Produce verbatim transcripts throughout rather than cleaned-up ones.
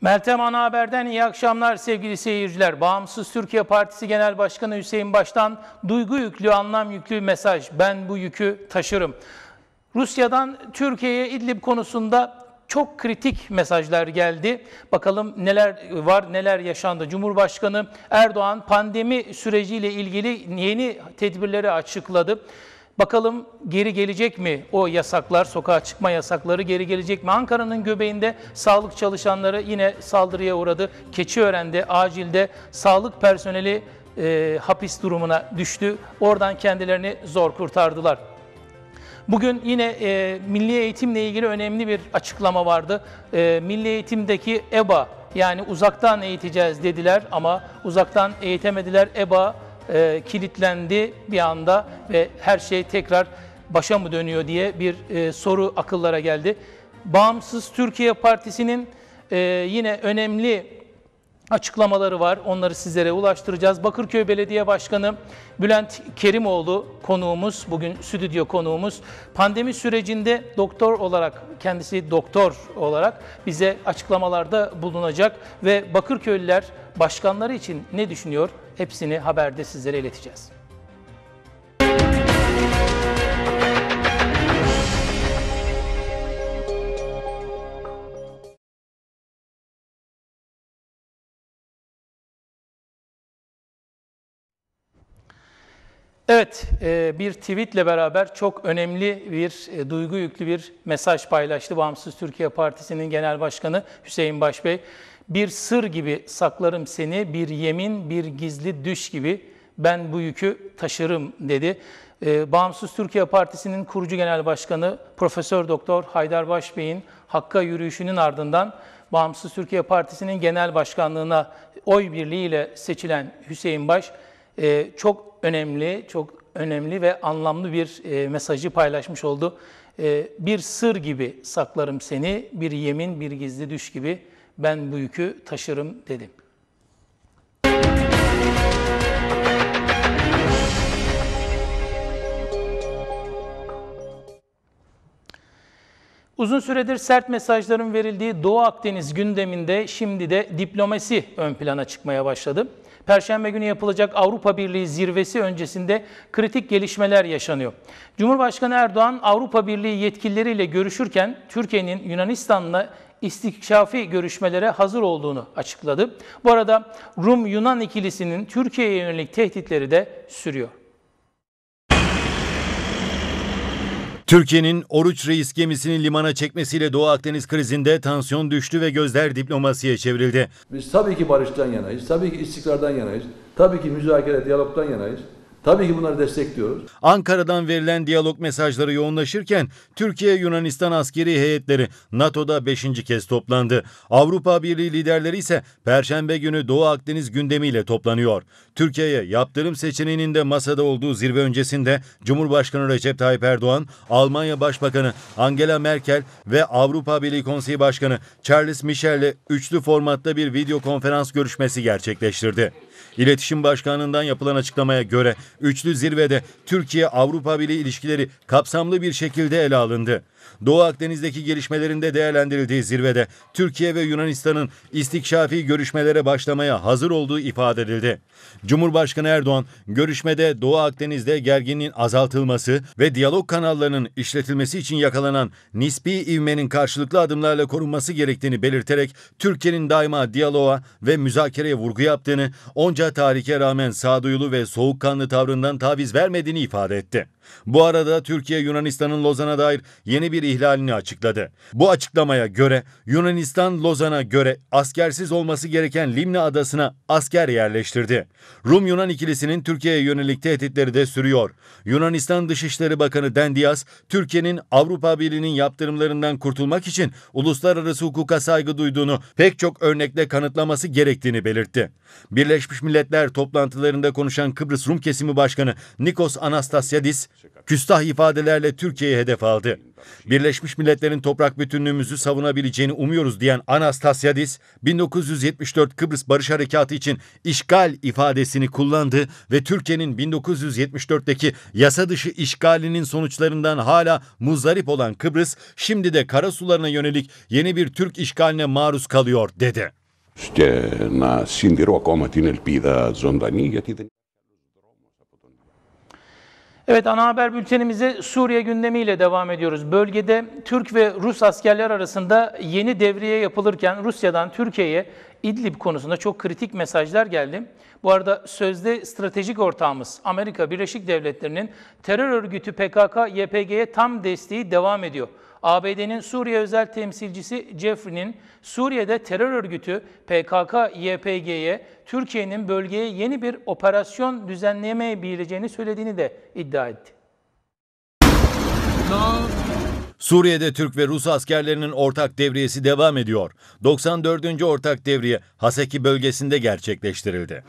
Meltem Ana Haber'den iyi akşamlar sevgili seyirciler. Bağımsız Türkiye Partisi Genel Başkanı Hüseyin Baştan duygu yüklü, anlam yüklü mesaj. Ben bu yükü taşırım. Rusya'dan Türkiye'ye İdlib konusunda çok kritik mesajlar geldi. Bakalım neler var, neler yaşandı. Cumhurbaşkanı Erdoğan pandemi süreciyle ilgili yeni tedbirleri açıkladı. Bakalım geri gelecek mi o yasaklar, sokağa çıkma yasakları geri gelecek mi? Ankara'nın göbeğinde sağlık çalışanları yine saldırıya uğradı. Keçiören'de, acilde sağlık personeli e, hapis durumuna düştü. Oradan kendilerini zor kurtardılar. Bugün yine e, milli eğitimle ilgili önemli bir açıklama vardı. E, milli eğitimdeki E B A, yani uzaktan eğiteceğiz dediler ama uzaktan eğitemediler. E B A E, kilitlendi bir anda ve her şey tekrar başa mı dönüyor diye bir e, soru akıllara geldi. Bağımsız Türkiye Partisi'nin e, yine önemli açıklamaları var. Onları sizlere ulaştıracağız. Bakırköy Belediye Başkanı Bülent Kerimoğlu konuğumuz, bugün stüdyo konuğumuz. Pandemi sürecinde doktor olarak, kendisi doktor olarak bize açıklamalarda bulunacak ve Bakırköylüler başkanları için ne düşünüyor? Hepsini haberde sizlere ileteceğiz. Evet, bir tweetle beraber çok önemli bir, duygu yüklü bir mesaj paylaştı Bağımsız Türkiye Partisi'nin Genel Başkanı Hüseyin Baş Bey. Bir sır gibi saklarım seni, bir yemin, bir gizli düş gibi ben bu yükü taşırım dedi. Ee, Bağımsız Türkiye Partisi'nin kurucu genel başkanı Profesör Doktor Haydar Baş Bey'in Hakk'a yürüyüşünün ardından Bağımsız Türkiye Partisi'nin genel başkanlığına oy birliğiyle seçilen Hüseyin Baş e, çok önemli, çok önemli ve anlamlı bir e, mesajı paylaşmış oldu. E, bir sır gibi saklarım seni, bir yemin, bir gizli düş gibi ben bu yükü taşırım dedim. Uzun süredir sert mesajların verildiği Doğu Akdeniz gündeminde şimdi de diplomasi ön plana çıkmaya başladı. Perşembe günü yapılacak Avrupa Birliği zirvesi öncesinde kritik gelişmeler yaşanıyor. Cumhurbaşkanı Erdoğan Avrupa Birliği yetkilileriyle görüşürken Türkiye'nin Yunanistan'la istikşafi görüşmelere hazır olduğunu açıkladı. Bu arada Rum-Yunan ikilisinin Türkiye'ye yönelik tehditleri de sürüyor. Türkiye'nin Oruç Reis gemisini limana çekmesiyle Doğu Akdeniz krizinde tansiyon düştü ve gözler diplomasiye çevrildi. Biz tabii ki barıştan yanayız, tabii ki istikrardan yanayız, tabii ki müzakere, diyalogdan yanayız. Tabii ki bunları destekliyoruz. Ankara'dan verilen diyalog mesajları yoğunlaşırken Türkiye-Yunanistan askeri heyetleri NATO'da beşinci kez toplandı. Avrupa Birliği liderleri ise Perşembe günü Doğu Akdeniz gündemiyle toplanıyor. Türkiye'ye yaptırım seçeneğinin de masada olduğu zirve öncesinde Cumhurbaşkanı Recep Tayyip Erdoğan, Almanya Başbakanı Angela Merkel ve Avrupa Birliği Konseyi Başkanı Charles Michel'le üçlü formatta bir video konferans görüşmesi gerçekleştirdi. İletişim Başkanlığı'ndan yapılan açıklamaya göre üçlü zirvede Türkiye-Avrupa Birliği ilişkileri kapsamlı bir şekilde ele alındı. Doğu Akdeniz'deki gelişmelerinde değerlendirildiği zirvede Türkiye ve Yunanistan'ın istikşafi görüşmelere başlamaya hazır olduğu ifade edildi. Cumhurbaşkanı Erdoğan görüşmede Doğu Akdeniz'de gerginliğin azaltılması ve diyalog kanallarının işletilmesi için yakalanan nispi ivmenin karşılıklı adımlarla korunması gerektiğini belirterek Türkiye'nin daima diyaloğa ve müzakereye vurgu yaptığını, onca tahrike rağmen sağduyulu ve soğukkanlı tavrından taviz vermediğini ifade etti. Bu arada Türkiye Yunanistan'ın Lozan'a dair yeni bir ihlalini açıkladı. Bu açıklamaya göre Yunanistan Lozan'a göre askersiz olması gereken Limna Adası'na asker yerleştirdi. Rum-Yunan ikilisinin Türkiye'ye yönelik tehditleri de sürüyor. Yunanistan Dışişleri Bakanı Dendias, Türkiye'nin Avrupa Birliği'nin yaptırımlarından kurtulmak için uluslararası hukuka saygı duyduğunu pek çok örnekle kanıtlaması gerektiğini belirtti. Birleşmiş Milletler toplantılarında konuşan Kıbrıs Rum Kesimi Başkanı Nikos Anastasiadis, küstah ifadelerle Türkiye'yi hedef aldı. Birleşmiş Milletler'in toprak bütünlüğümüzü savunabileceğini umuyoruz diyen Anastasiadis, bin dokuz yüz yetmiş dört Kıbrıs Barış Harekatı için işgal ifadesini kullandı ve Türkiye'nin bin dokuz yüz yetmiş dörtteki yasa dışı işgalinin sonuçlarından hala muzdarip olan Kıbrıs, şimdi de karasularına yönelik yeni bir Türk işgaline maruz kalıyor dedi. İşte na sindirou akoma tin elpida zondani yati. Evet, ana haber bültenimize Suriye gündemiyle devam ediyoruz. Bölgede Türk ve Rus askerler arasında yeni devriye yapılırken Rusya'dan Türkiye'ye İdlib konusunda çok kritik mesajlar geldi. Bu arada sözde stratejik ortağımız Amerika Birleşik Devletleri'nin terör örgütü P K K Y P G'ye tam desteği devam ediyor. A B D'nin Suriye özel temsilcisi Jeffrey'nin Suriye'de terör örgütü P K K Y P G'ye Türkiye'nin bölgeye yeni bir operasyon düzenleyemeyebileceğini söylediğini de iddia etti. Suriye'de Türk ve Rus askerlerinin ortak devriyesi devam ediyor. doksan dördüncü ortak devriye Haseki bölgesinde gerçekleştirildi.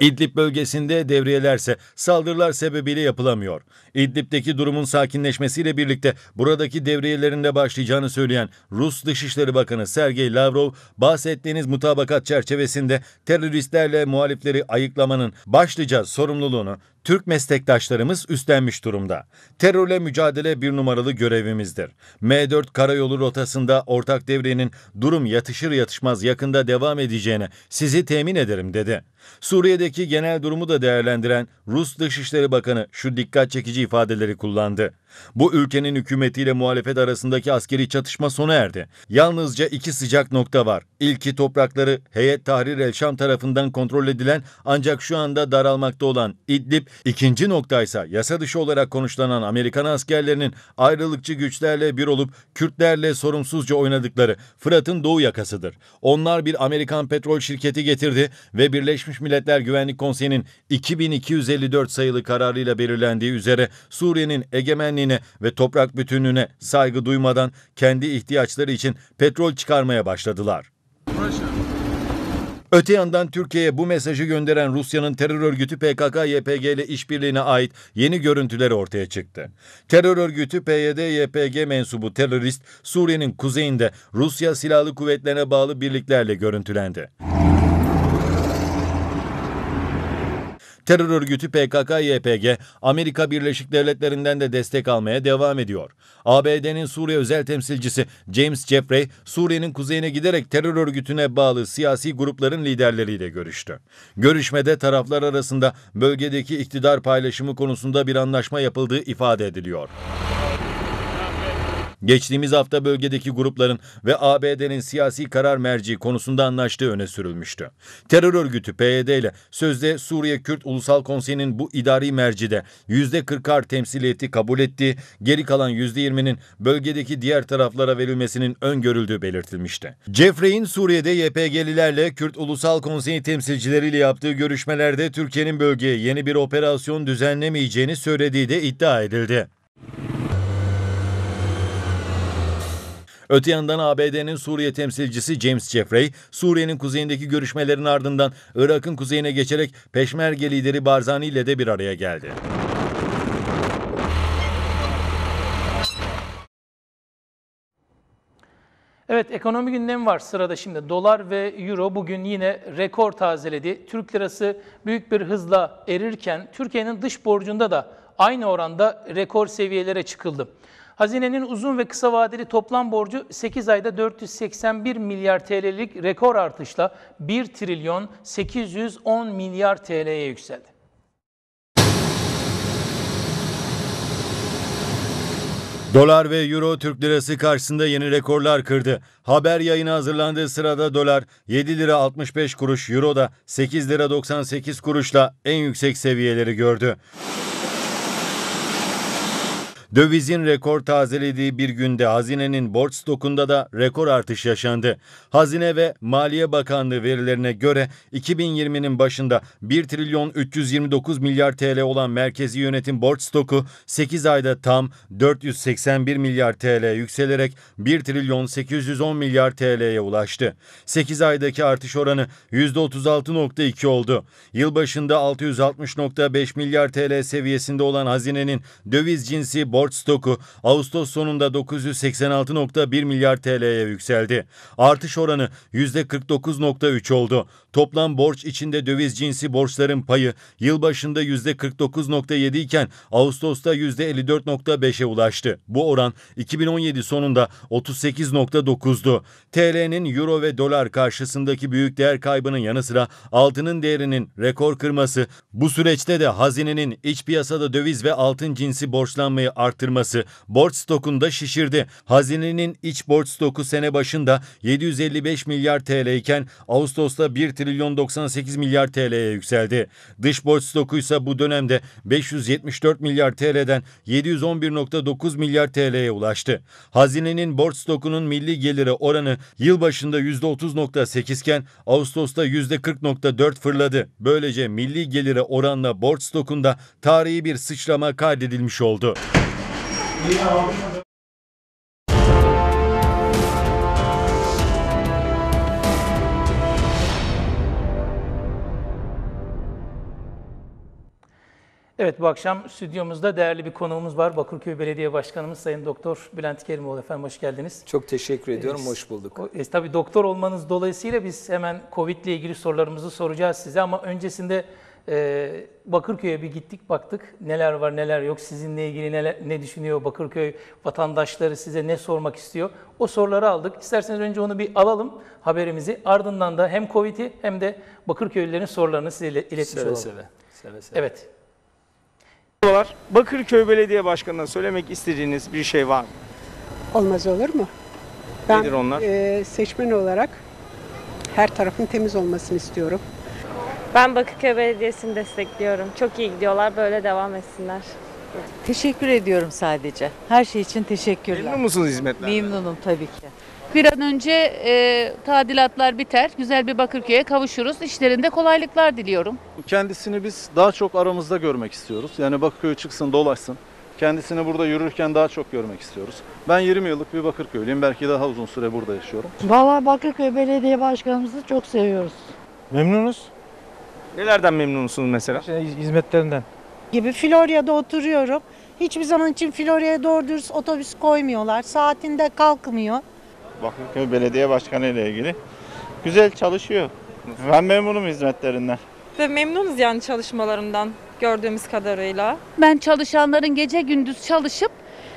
İdlib bölgesinde devriyelerse saldırılar sebebiyle yapılamıyor. İdlib'deki durumun sakinleşmesiyle birlikte buradaki devriyelerin de başlayacağını söyleyen Rus Dışişleri Bakanı Sergei Lavrov, bahsettiğiniz mutabakat çerçevesinde teröristlerle muhalifleri ayıklamanın başlıca sorumluluğunu Türk meslektaşlarımız üstlenmiş durumda. Terörle mücadele bir numaralı görevimizdir. M dört karayolu rotasında ortak devriyenin durum yatışır yatışmaz yakında devam edeceğine sizi temin ederim dedi. Suriye'deki genel durumu da değerlendiren Rus Dışişleri Bakanı şu dikkat çekici ifadeleri kullandı. Bu ülkenin hükümetiyle muhalefet arasındaki askeri çatışma sona erdi. Yalnızca iki sıcak nokta var. İlki toprakları Heyet Tahrir El-Şam tarafından kontrol edilen ancak şu anda daralmakta olan İdlib, ikinci noktaysa yasa dışı olarak konuşlanan Amerikan askerlerinin ayrılıkçı güçlerle bir olup Kürtlerle sorumsuzca oynadıkları Fırat'ın doğu yakasıdır. Onlar bir Amerikan petrol şirketi getirdi ve Birleşmiş Milletler Güvenlik Konseyi'nin iki bin iki yüz elli dört sayılı kararıyla belirlendiği üzere Suriye'nin egemenliği ve toprak bütünlüğüne saygı duymadan kendi ihtiyaçları için petrol çıkarmaya başladılar. Öte yandan Türkiye'ye bu mesajı gönderen Rusya'nın terör örgütü P K K Y P G ile işbirliğine ait yeni görüntüler ortaya çıktı. Terör örgütü P Y D Y P G mensubu terörist Suriye'nin kuzeyinde Rusya Silahlı Kuvvetlerine bağlı birliklerle görüntülendi. Terör örgütü P K K Y P G, Amerika Birleşik Devletleri'nden de destek almaya devam ediyor. A B D'nin Suriye özel temsilcisi James Jeffrey, Suriye'nin kuzeyine giderek terör örgütüne bağlı siyasi grupların liderleriyle görüştü. Görüşmede taraflar arasında bölgedeki iktidar paylaşımı konusunda bir anlaşma yapıldığı ifade ediliyor. Geçtiğimiz hafta bölgedeki grupların ve A B D'nin siyasi karar merci konusunda anlaştığı öne sürülmüştü. Terör örgütü P Y D ile sözde Suriye Kürt Ulusal Konseyi'nin bu idari mercide yüzde kırkar temsiliyeti kabul ettiği, geri kalan yüzde yirminin bölgedeki diğer taraflara verilmesinin öngörüldüğü belirtilmişti. Jeffrey'in Suriye'de Y P G'lilerle Kürt Ulusal Konseyi temsilcileriyle yaptığı görüşmelerde Türkiye'nin bölgeye yeni bir operasyon düzenlemeyeceğini söylediği de iddia edildi. Öte yandan A B D'nin Suriye temsilcisi James Jeffrey, Suriye'nin kuzeyindeki görüşmelerin ardından Irak'ın kuzeyine geçerek Peşmerge lideri Barzani ile de bir araya geldi. Evet, ekonomi gündemi var sırada şimdi. Dolar ve Euro bugün yine rekor tazeledi. Türk lirası büyük bir hızla erirken Türkiye'nin dış borcunda da aynı oranda rekor seviyelere çıkıldı. Hazinenin uzun ve kısa vadeli toplam borcu sekiz ayda dört yüz seksen bir milyar T L'lik rekor artışla bir trilyon sekiz yüz on milyar T L'ye yükseldi. Dolar ve Euro Türk lirası karşısında yeni rekorlar kırdı. Haber yayına hazırlandığı sırada dolar yedi lira altmış beş kuruş, euro da sekiz lira doksan sekiz kuruşla en yüksek seviyeleri gördü. Dövizin rekor tazelediği bir günde hazinenin borç stokunda da rekor artış yaşandı. Hazine ve Maliye Bakanlığı verilerine göre iki bin yirminin başında bir trilyon üç yüz yirmi dokuz milyar T L olan merkezi yönetim borç stoku sekiz ayda tam dört yüz seksen bir milyar T L yükselerek bir trilyon sekiz yüz on milyar T L'ye ulaştı. sekiz aydaki artış oranı yüzde otuz altı nokta iki oldu. Yılbaşında altı yüz altmış nokta beş milyar T L seviyesinde olan hazinenin döviz cinsi borç stoku Ağustos sonunda dokuz yüz seksen altı nokta bir milyar T L'ye yükseldi. Artış oranı yüzde kırk dokuz nokta üç oldu. Toplam borç içinde döviz cinsi borçların payı yılbaşında yüzde kırk dokuz nokta yedi iken Ağustos'ta yüzde elli dört nokta beşe ulaştı. Bu oran iki bin on yedi sonunda otuz sekiz nokta dokuzdu. T L'nin euro ve dolar karşısındaki büyük değer kaybının yanı sıra altının değerinin rekor kırması, bu süreçte de hazinenin iç piyasada döviz ve altın cinsi borçlanmayı arttırması borç stokunda şişirdi. Hazinenin iç borç stoku sene başında yedi yüz elli beş milyar T L iken Ağustos'ta bir trilyon doksan sekiz milyar T L'ye yükseldi. Dış borç stoku ise bu dönemde beş yüz yetmiş dört milyar T L'den yedi yüz on bir nokta dokuz milyar T L'ye ulaştı. Hazinenin borç stokunun milli geliri oranı yılbaşında yüzde otuz nokta sekiz iken Ağustos'ta yüzde kırk nokta dört fırladı. Böylece milli gelire oranla borç stokunda tarihi bir sıçrama kaydedilmiş oldu. Evet, bu akşam stüdyomuzda değerli bir konuğumuz var. Bakırköy Belediye Başkanımız Sayın Doktor Bülent Kerimoğlu efendim, hoş geldiniz. Çok teşekkür ediyorum, ee, hoş bulduk. E, tabii doktor olmanız dolayısıyla biz hemen COVID ile ilgili sorularımızı soracağız size ama öncesinde e, Bakırköy'e bir gittik, baktık neler var neler yok, sizinle ilgili neler, ne düşünüyor Bakırköy vatandaşları, size ne sormak istiyor, o soruları aldık. İsterseniz önce onu bir alalım, haberimizi, ardından da hem Covid'i hem de Bakırköylülerin sorularını size iletmiş seve, olalım. Seve, seve, seve. Evet. Bakırköy Belediye Başkanı'na söylemek istediğiniz bir şey var mı? Olmaz olur mu? Ben, nedir onlar? E, seçmen olarak her tarafın temiz olmasını istiyorum. Ben Bakırköy Belediyesi'ni destekliyorum. Çok iyi gidiyorlar, böyle devam etsinler. Teşekkür ediyorum sadece. Her şey için teşekkürler. Memnun musunuz hizmetlerden? Memnunum tabii ki. Bir an önce e, tadilatlar biter, güzel bir Bakırköy'e kavuşuruz. İşlerinde kolaylıklar diliyorum. Kendisini biz daha çok aramızda görmek istiyoruz. Yani Bakırköy çıksın, dolaşsın. Kendisini burada yürürken daha çok görmek istiyoruz. Ben yirmi yıllık bir Bakırköylüyüm. Belki daha uzun süre burada yaşıyorum. Vallahi Bakırköy Belediye Başkanımızı çok seviyoruz. Memnunuz. Nelerden memnunsunuz mesela? Şey, hizmetlerinden. Gibi Florya'da oturuyorum. Hiçbir zaman için Florya'ya doğru dürüst otobüs koymuyorlar. Saatinde kalkmıyor. Bakırköy Belediye Başkanı ile ilgili güzel çalışıyor. Ben memnunum hizmetlerinden. Ve memnunuz yani çalışmalarından gördüğümüz kadarıyla. Ben çalışanların gece gündüz çalışıp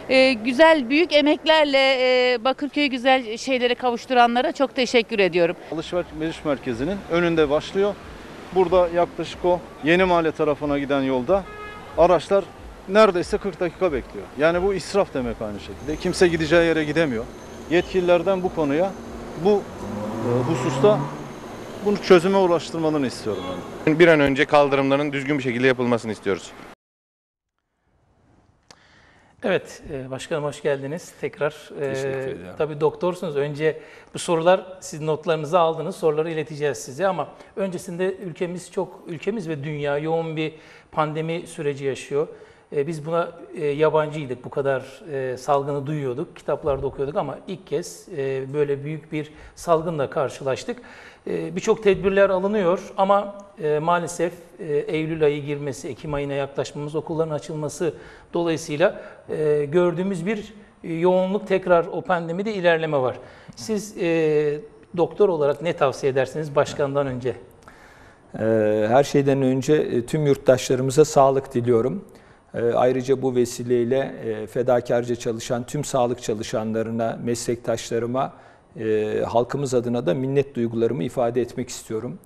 e, güzel büyük emeklerle e, Bakırköy'ü güzel şeylere kavuşturanlara çok teşekkür ediyorum. Alışveriş merkezinin önünde başlıyor. Burada yaklaşık o Yeni Mahalle tarafına giden yolda araçlar neredeyse kırk dakika bekliyor. Yani bu israf demek aynı şekilde. Kimse gideceği yere gidemiyor. Yetkililerden bu konuya, bu hususta bunu çözüme ulaştırmalarını istiyorum. Yani. Bir an önce kaldırımların düzgün bir şekilde yapılmasını istiyoruz. Evet, başkanım hoş geldiniz tekrar. Ee, tabii doktorsunuz. Önce bu sorular, siz notlarınızı aldınız, soruları ileteceğiz size ama öncesinde ülkemiz çok, ülkemiz ve dünya yoğun bir pandemi süreci yaşıyor. Biz buna yabancıydık, bu kadar salgını duyuyorduk, kitaplarda okuyorduk ama ilk kez böyle büyük bir salgınla karşılaştık. Birçok tedbirler alınıyor ama maalesef Eylül ayı girmesi, Ekim ayına yaklaşmamız, okulların açılması dolayısıyla gördüğümüz bir yoğunluk, tekrar o pandemide ilerleme var. Siz doktor olarak ne tavsiye edersiniz başkandan önce? Her şeyden önce tüm yurttaşlarımıza sağlık diliyorum. Ayrıca bu vesileyle fedakarca çalışan tüm sağlık çalışanlarına, meslektaşlarıma, halkımız adına da minnet duygularımı ifade etmek istiyorum.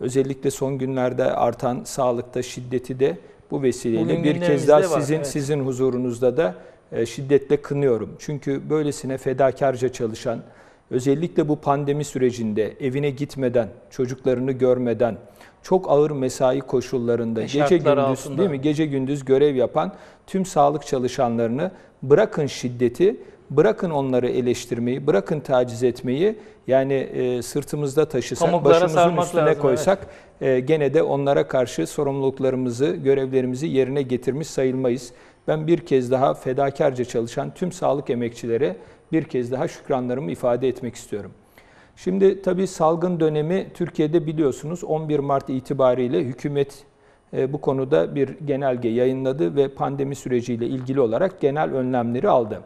Özellikle son günlerde artan sağlıkta şiddeti de bu vesileyle bugün bir kez daha sizin var, evet. sizin huzurunuzda da şiddetle kınıyorum. Çünkü böylesine fedakarca çalışan, özellikle bu pandemi sürecinde evine gitmeden, çocuklarını görmeden, çok ağır mesai koşullarında, gece gündüz, değil mi? Gece gündüz görev yapan tüm sağlık çalışanlarını bırakın şiddeti, bırakın onları eleştirmeyi, bırakın taciz etmeyi, yani e, sırtımızda taşısak, pamuklara başımızın üstüne lazım, koysak evet. e, gene de onlara karşı sorumluluklarımızı, görevlerimizi yerine getirmiş sayılmayız. Ben bir kez daha fedakarca çalışan tüm sağlık emekçilere bir kez daha şükranlarımı ifade etmek istiyorum. Şimdi tabii salgın dönemi Türkiye'de biliyorsunuz on bir Mart itibariyle hükümet e, bu konuda bir genelge yayınladı ve pandemi süreciyle ilgili olarak genel önlemleri aldı.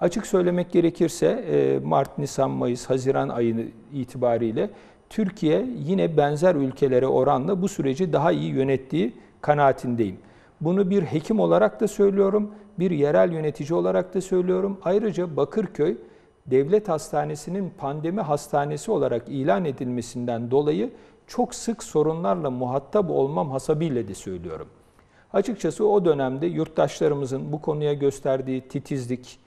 Açık söylemek gerekirse Mart, Nisan, Mayıs, Haziran ayı itibariyle Türkiye yine benzer ülkelere oranla bu süreci daha iyi yönettiği kanaatindeyim. Bunu bir hekim olarak da söylüyorum, bir yerel yönetici olarak da söylüyorum. Ayrıca Bakırköy Devlet Hastanesi'nin pandemi hastanesi olarak ilan edilmesinden dolayı çok sık sorunlarla muhatap olmam hasabıyla de söylüyorum. Açıkçası o dönemde yurttaşlarımızın bu konuya gösterdiği titizlik,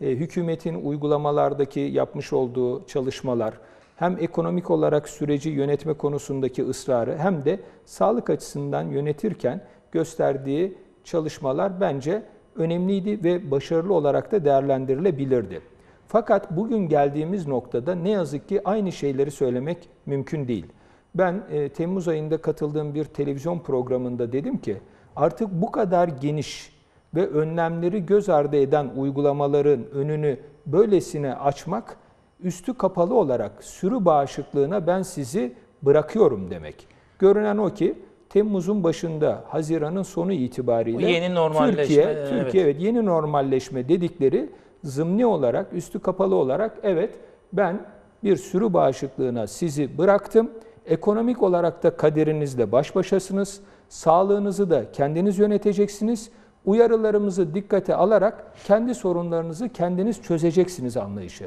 hükümetin uygulamalardaki yapmış olduğu çalışmalar, hem ekonomik olarak süreci yönetme konusundaki ısrarı hem de sağlık açısından yönetirken gösterdiği çalışmalar bence önemliydi ve başarılı olarak da değerlendirilebilirdi. Fakat bugün geldiğimiz noktada ne yazık ki aynı şeyleri söylemek mümkün değil. Ben e, Temmuz ayında katıldığım bir televizyon programında dedim ki artık bu kadar geniş ve önlemleri göz ardı eden uygulamaların önünü böylesine açmak, üstü kapalı olarak sürü bağışıklığına ben sizi bırakıyorum demek. Görünen o ki Temmuz'un başında, Haziran'ın sonu itibariyle yeni normalleşme, Türkiye, Türkiye evet. Evet, yeni normalleşme dedikleri zımni olarak, üstü kapalı olarak evet ben bir sürü bağışıklığına sizi bıraktım, ekonomik olarak da kaderinizle baş başasınız, sağlığınızı da kendiniz yöneteceksiniz, uyarılarımızı dikkate alarak kendi sorunlarınızı kendiniz çözeceksiniz anlayışı.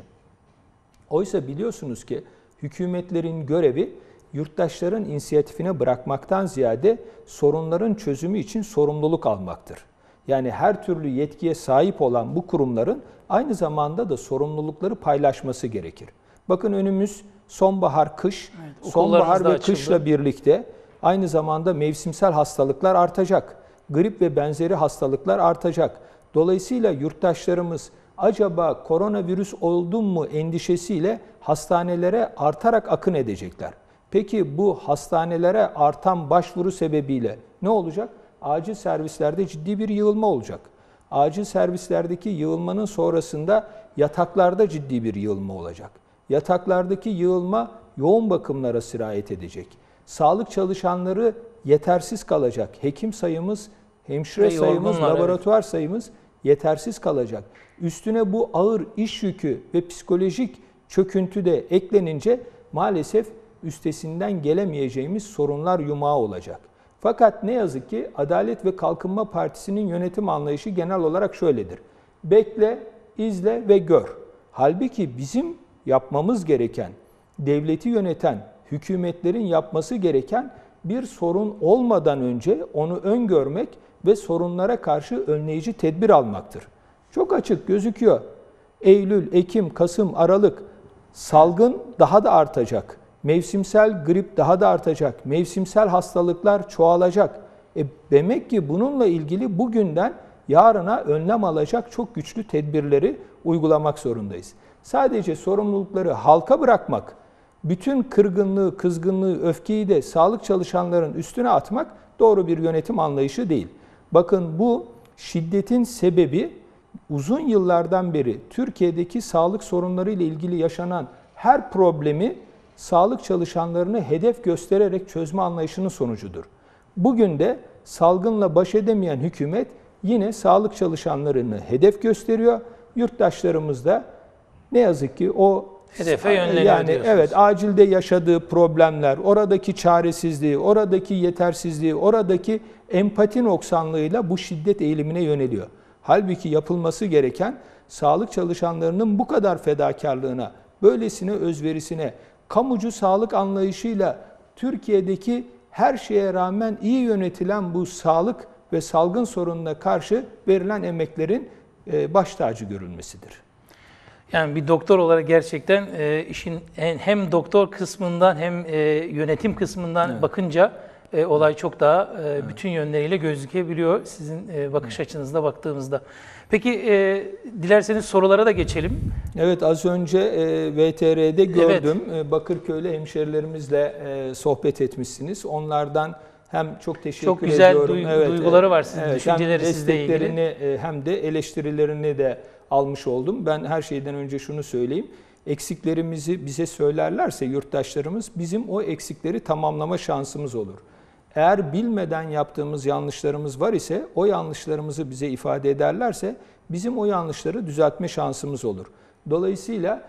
Oysa biliyorsunuz ki hükümetlerin görevi yurttaşların inisiyatifine bırakmaktan ziyade sorunların çözümü için sorumluluk almaktır. Yani her türlü yetkiye sahip olan bu kurumların aynı zamanda da sorumlulukları paylaşması gerekir. Bakın önümüz sonbahar, kış, evet, sonbahar ve kışla birlikte aynı zamanda mevsimsel hastalıklar artacak. Grip ve benzeri hastalıklar artacak. Dolayısıyla yurttaşlarımız acaba koronavirüs oldum mu endişesiyle hastanelere artarak akın edecekler. Peki bu hastanelere artan başvuru sebebiyle ne olacak? Acil servislerde ciddi bir yığılma olacak. Acil servislerdeki yığılmanın sonrasında yataklarda ciddi bir yığılma olacak. Yataklardaki yığılma yoğun bakımlara sirayet edecek. Sağlık çalışanları yetersiz kalacak. Hekim sayımız, hemşire Hayır, sayımız, olgunlar, laboratuvar evet. sayımız yetersiz kalacak. Üstüne bu ağır iş yükü ve psikolojik çöküntü de eklenince maalesef üstesinden gelemeyeceğimiz sorunlar yumağı olacak. Fakat ne yazık ki Adalet ve Kalkınma Partisi'nin yönetim anlayışı genel olarak şöyledir. Bekle, izle ve gör. Halbuki bizim yapmamız gereken, devleti yöneten, hükümetlerin yapması gereken bir sorun olmadan önce onu öngörmek ve sorunlara karşı önleyici tedbir almaktır. Çok açık gözüküyor. Eylül, Ekim, Kasım, Aralık salgın daha da artacak. Mevsimsel grip daha da artacak. Mevsimsel hastalıklar çoğalacak. E demek ki bununla ilgili bugünden yarına önlem alacak çok güçlü tedbirleri uygulamak zorundayız. Sadece sorumlulukları halka bırakmak, bütün kırgınlığı, kızgınlığı, öfkeyi de sağlık çalışanların üstüne atmak doğru bir yönetim anlayışı değil. Bakın bu şiddetin sebebi uzun yıllardan beri Türkiye'deki sağlık sorunları ile ilgili yaşanan her problemi sağlık çalışanlarını hedef göstererek çözme anlayışının sonucudur. Bugün de salgınla baş edemeyen hükümet yine sağlık çalışanlarını hedef gösteriyor. Yurttaşlarımız da ne yazık ki o hedefe yönleniyor yani, diyorsunuz. Evet, acilde yaşadığı problemler, oradaki çaresizliği, oradaki yetersizliği, oradaki empati noksanlığıyla bu şiddet eğilimine yöneliyor. Halbuki yapılması gereken sağlık çalışanlarının bu kadar fedakarlığına, böylesine özverisine, kamucu sağlık anlayışıyla Türkiye'deki her şeye rağmen iyi yönetilen bu sağlık ve salgın sorununa karşı verilen emeklerin baş tacı görülmesidir. Yani bir doktor olarak gerçekten e, işin hem doktor kısmından hem e, yönetim kısmından evet. bakınca e, olay çok daha e, bütün yönleriyle gözükebiliyor sizin e, bakış açınızda baktığımızda. Peki e, dilerseniz sorulara da geçelim. Evet, az önce e, V T R'de gördüm. Evet. Bakırköy'le hemşerilerimizle e, sohbet etmişsiniz. Onlardan hem çok teşekkür ediyorum. Çok güzel ediyorum. Duygu, evet, duyguları var sizin, evet, düşünceleri sizle ilgili. Hem desteklerini hem de eleştirilerini de almış oldum. Ben her şeyden önce şunu söyleyeyim. Eksiklerimizi bize söylerlerse yurttaşlarımız, bizim o eksikleri tamamlama şansımız olur. Eğer bilmeden yaptığımız yanlışlarımız var ise, o yanlışlarımızı bize ifade ederlerse bizim o yanlışları düzeltme şansımız olur. Dolayısıyla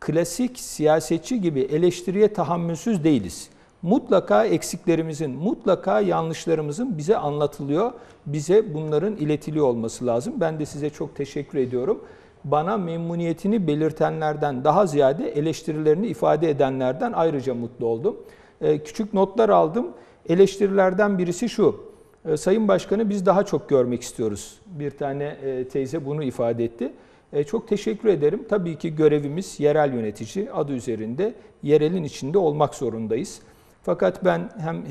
klasik siyasetçi gibi eleştiriye tahammülsüz değiliz. Mutlaka eksiklerimizin, mutlaka yanlışlarımızın bize anlatılıyor, bize bunların iletiliyor olması lazım. Ben de size çok teşekkür ediyorum. Bana memnuniyetini belirtenlerden daha ziyade eleştirilerini ifade edenlerden ayrıca mutlu oldum. Ee, küçük notlar aldım. Eleştirilerden birisi şu, e, Sayın Başkanı biz daha çok görmek istiyoruz. Bir tane e, teyze bunu ifade etti. E, çok teşekkür ederim. Tabii ki görevimiz yerel yönetici, adı üzerinde yerelin içinde olmak zorundayız. Fakat ben hem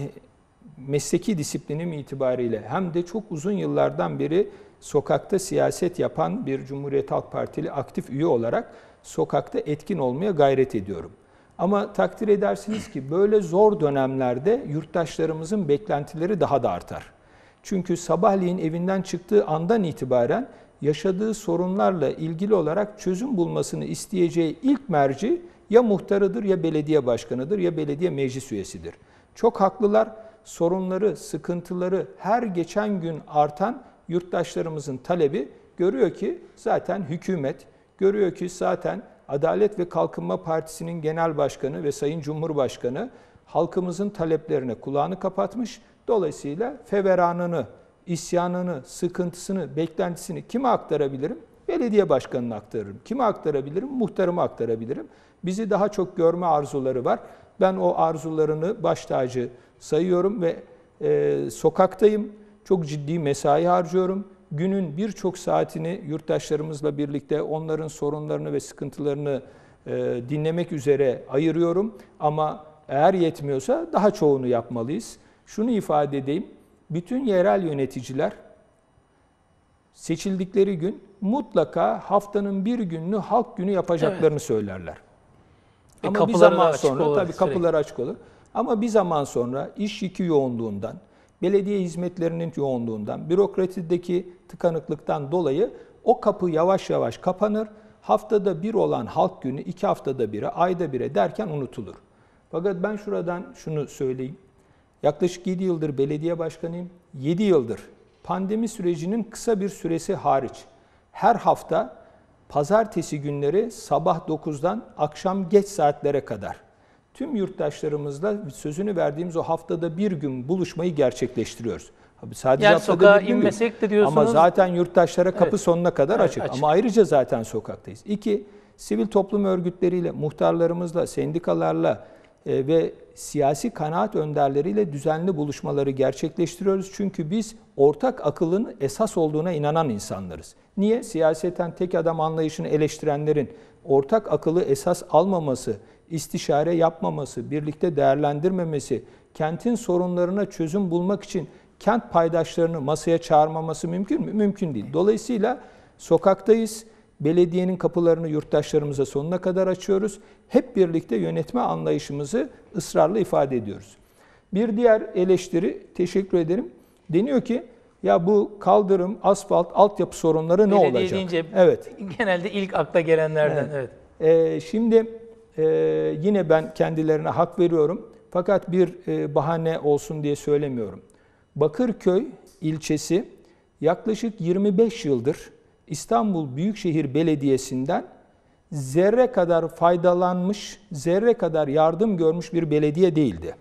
mesleki disiplinim itibariyle hem de çok uzun yıllardan beri sokakta siyaset yapan bir Cumhuriyet Halk Partili aktif üye olarak sokakta etkin olmaya gayret ediyorum. Ama takdir edersiniz ki böyle zor dönemlerde yurttaşlarımızın beklentileri daha da artar. Çünkü sabahleyin evinden çıktığı andan itibaren yaşadığı sorunlarla ilgili olarak çözüm bulmasını isteyeceği ilk merci ya muhtarıdır, ya belediye başkanıdır, ya belediye meclis üyesidir. Çok haklılar, sorunları, sıkıntıları her geçen gün artan yurttaşlarımızın talebi, görüyor ki zaten hükümet, görüyor ki zaten Adalet ve Kalkınma Partisi'nin genel başkanı ve Sayın Cumhurbaşkanı halkımızın taleplerine kulağını kapatmış. Dolayısıyla feveranını, isyanını, sıkıntısını, beklentisini kime aktarabilirim? Belediye başkanına aktarırım. Kime aktarabilirim? Muhtarıma aktarabilirim. Bizi daha çok görme arzuları var. Ben o arzularını baş tacı sayıyorum ve e, sokaktayım. Çok ciddi mesai harcıyorum. Günün birçok saatini yurttaşlarımızla birlikte onların sorunlarını ve sıkıntılarını e, dinlemek üzere ayırıyorum. Ama eğer yetmiyorsa daha çoğunu yapmalıyız. Şunu ifade edeyim. Bütün yerel yöneticiler seçildikleri gün mutlaka haftanın bir gününü halk günü yapacaklarını, evet, söylerler. E, Ama bir zaman sonra olur, tabii kapılar sürekli açık olur. Ama bir zaman sonra iş yükü yoğunluğundan, belediye hizmetlerinin yoğunluğundan, bürokratideki tıkanıklıktan dolayı o kapı yavaş yavaş kapanır. Haftada bir olan halk günü iki haftada bire, ayda bire derken unutulur. Fakat ben şuradan şunu söyleyeyim. Yaklaşık yedi yıldır belediye başkanıyım. yedi yıldır pandemi sürecinin kısa bir süresi hariç her hafta pazartesi günleri sabah dokuzdan akşam geç saatlere kadar tüm yurttaşlarımızla sözünü verdiğimiz o haftada bir gün buluşmayı gerçekleştiriyoruz. Abi sadece yani sokağa inmesek de diyorsunuz. Ama zaten yurttaşlara kapı, evet, sonuna kadar, evet, açık. açık. Ama ayrıca zaten sokaktayız. İki, sivil toplum örgütleriyle, muhtarlarımızla, sendikalarla e, ve siyasi kanaat önderleriyle düzenli buluşmaları gerçekleştiriyoruz. Çünkü biz ortak akılın esas olduğuna inanan insanlarız. Niye? Siyaseten tek adam anlayışını eleştirenlerin ortak akılı esas almaması, istişare yapmaması, birlikte değerlendirmemesi, kentin sorunlarına çözüm bulmak için kent paydaşlarını masaya çağırmaması mümkün mü? Mümkün değil. Dolayısıyla sokaktayız. Belediyenin kapılarını yurttaşlarımıza sonuna kadar açıyoruz. Hep birlikte yönetme anlayışımızı ısrarla ifade ediyoruz. Bir diğer eleştiri, teşekkür ederim, deniyor ki ya bu kaldırım, asfalt, altyapı sorunları ne olacak? Belediye deyince, evet, genelde ilk akla gelenlerden. Evet. Evet. Ee, şimdi Ee, yine ben kendilerine hak veriyorum. Fakat bir e, bahane olsun diye söylemiyorum. Bakırköy ilçesi yaklaşık yirmi beş yıldır İstanbul Büyükşehir Belediyesi'nden zerre kadar faydalanmış, zerre kadar yardım görmüş bir belediye değildi.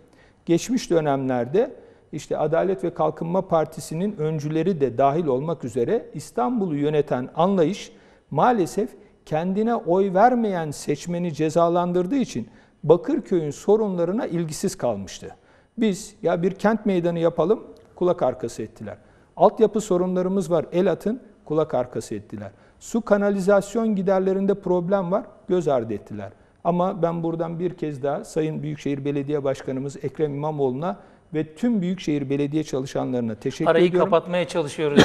Geçmiş dönemlerde işte Adalet ve Kalkınma Partisi'nin öncüleri de dahil olmak üzere İstanbul'u yöneten anlayış maalesef kendine oy vermeyen seçmeni cezalandırdığı için Bakırköy'ün sorunlarına ilgisiz kalmıştı. Biz ya bir kent meydanı yapalım, kulak arkası ettiler. Altyapı sorunlarımız var, el atın, kulak arkası ettiler. Su kanalizasyon giderlerinde problem var, göz ardı ettiler. Ama ben buradan bir kez daha Sayın Büyükşehir Belediye Başkanımız Ekrem İmamoğlu'na ve tüm büyükşehir belediye çalışanlarına teşekkür Arayı ediyorum. Arayı kapatmaya çalışıyoruz.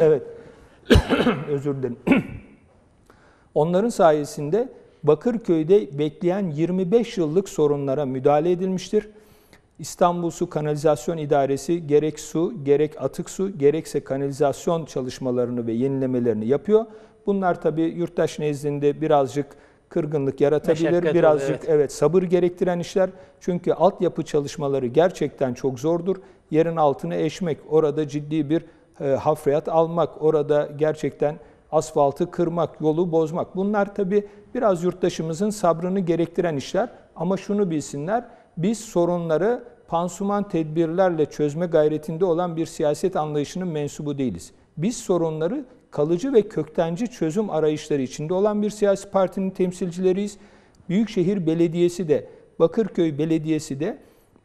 Evet. Özür dilerim. Onların sayesinde Bakırköy'de bekleyen yirmi beş yıllık sorunlara müdahale edilmiştir. İstanbul Su Kanalizasyon İdaresi gerek su, gerek atık su, gerekse kanalizasyon çalışmalarını ve yenilemelerini yapıyor. Bunlar tabii yurttaş nezdinde birazcık kırgınlık yaratabilir, Meşakkat birazcık olur, evet. evet sabır gerektiren işler. Çünkü altyapı çalışmaları gerçekten çok zordur. Yerin altını eşmek, orada ciddi bir e, hafriyat almak, orada gerçekten asfaltı kırmak, yolu bozmak. Bunlar tabii biraz yurttaşımızın sabrını gerektiren işler. Ama şunu bilsinler, biz sorunları pansuman tedbirlerle çözme gayretinde olan bir siyaset anlayışının mensubu değiliz. Biz sorunları kalıcı ve köktenci çözüm arayışları içinde olan bir siyasi partinin temsilcileriyiz. Büyükşehir Belediyesi de, Bakırköy Belediyesi de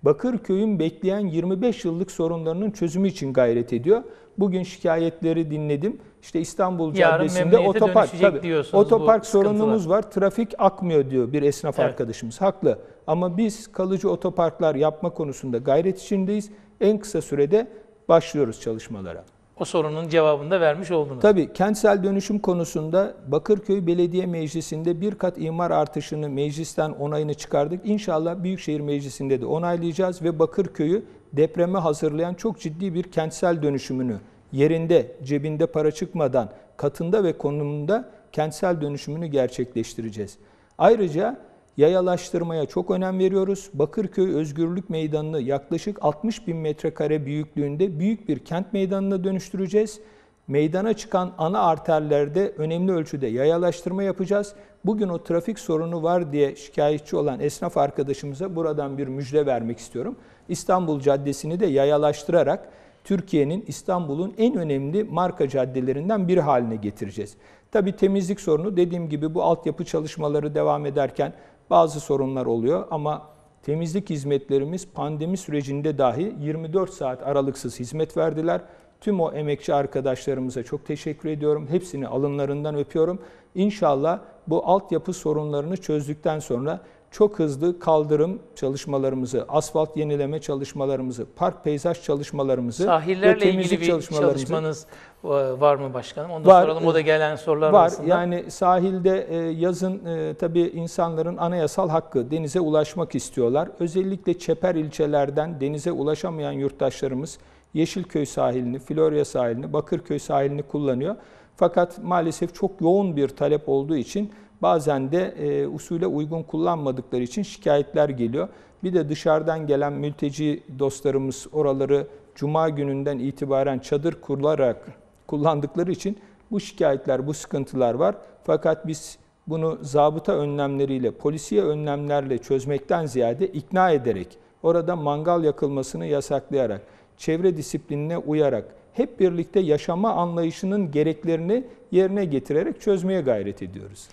Bakırköy'ün bekleyen yirmi beş yıllık sorunlarının çözümü için gayret ediyor. Bugün şikayetleri dinledim. İşte İstanbul Yarın Caddesi'nde otopark, tabii, otopark sorunumuz var, trafik akmıyor diyor bir esnaf evet. arkadaşımız. Haklı ama biz kalıcı otoparklar yapma konusunda gayret içindeyiz. En kısa sürede başlıyoruz çalışmalara. O sorunun cevabını da vermiş oldunuz. Tabii kentsel dönüşüm konusunda Bakırköy Belediye Meclisi'nde bir kat imar artışını meclisten onayını çıkardık. İnşallah Büyükşehir Meclisi'nde de onaylayacağız ve Bakırköy'ü depreme hazırlayan çok ciddi bir kentsel dönüşümünü yerinde, cebinde para çıkmadan katında ve konumunda kentsel dönüşümünü gerçekleştireceğiz. Ayrıca yayalaştırmaya çok önem veriyoruz. Bakırköy Özgürlük Meydanı'nı yaklaşık altmış bin metrekare büyüklüğünde büyük bir kent meydanına dönüştüreceğiz. Meydana çıkan ana arterlerde önemli ölçüde yayalaştırma yapacağız. Bugün o trafik sorunu var diye şikayetçi olan esnaf arkadaşımıza buradan bir müjde vermek istiyorum. İstanbul Caddesi'ni de yayalaştırarak Türkiye'nin, İstanbul'un en önemli marka caddelerinden biri haline getireceğiz. Tabii temizlik sorunu, dediğim gibi bu altyapı çalışmaları devam ederken bazı sorunlar oluyor ama temizlik hizmetlerimiz pandemi sürecinde dahi yirmi dört saat aralıksız hizmet verdiler. Tüm o emekçi arkadaşlarımıza çok teşekkür ediyorum. Hepsini alınlarından öpüyorum. İnşallah bu altyapı sorunlarını çözdükten sonra çok hızlı kaldırım çalışmalarımızı, asfalt yenileme çalışmalarımızı, park peyzaj çalışmalarımızı Sahillerle ve temizlik ilgili çalışmalarımızı... çalışmanız var mı başkanım? Onu da var, soralım. O da gelen sorular var. Arasında. Yani sahilde yazın tabii insanların anayasal hakkı denize ulaşmak istiyorlar. Özellikle çeper ilçelerden denize ulaşamayan yurttaşlarımız Yeşilköy sahilini, Florya sahilini, Bakırköy sahilini kullanıyor. Fakat maalesef çok yoğun bir talep olduğu için bazen de e, usule uygun kullanmadıkları için şikayetler geliyor. Bir de dışarıdan gelen mülteci dostlarımız oraları cuma gününden itibaren çadır kurularak kullandıkları için bu şikayetler, bu sıkıntılar var. Fakat biz bunu zabıta önlemleriyle, polisiye önlemlerle çözmekten ziyade ikna ederek, orada mangal yakılmasını yasaklayarak, çevre disiplinine uyarak, hep birlikte yaşama anlayışının gereklerini yerine getirerek çözmeye gayret ediyoruz.